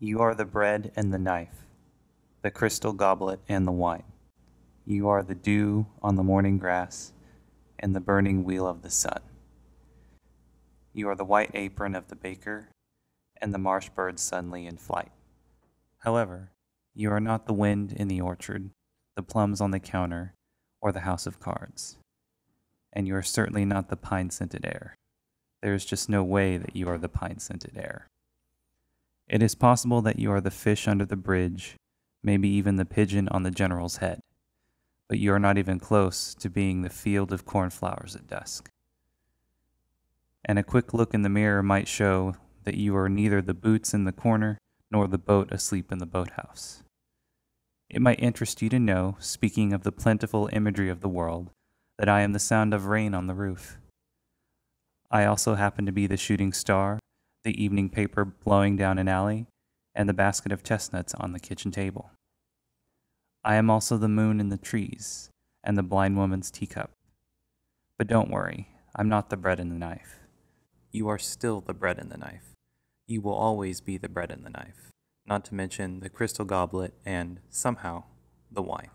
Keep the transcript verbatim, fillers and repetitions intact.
You are the bread and the knife, the crystal goblet and the wine. You are the dew on the morning grass and the burning wheel of the sun. You are the white apron of the baker and the marsh bird suddenly in flight. However, you are not the wind in the orchard, the plums on the counter, or the house of cards. And you are certainly not the pine-scented air. There is just no way that you are the pine-scented air. It is possible that you are the fish under the bridge, maybe even the pigeon on the general's head, but you are not even close to being the field of cornflowers at dusk. And a quick look in the mirror might show that you are neither the boots in the corner nor the boat asleep in the boathouse. It might interest you to know, speaking of the plentiful imagery of the world, that I am the sound of rain on the roof. I also happen to be the shooting star, the evening paper blowing down an alley, and the basket of chestnuts on the kitchen table. I am also the moon in the trees, and the blind woman's teacup. But don't worry, I'm not the bread and the knife. You are still the bread and the knife. You will always be the bread and the knife, not to mention the crystal goblet and, somehow, the wine.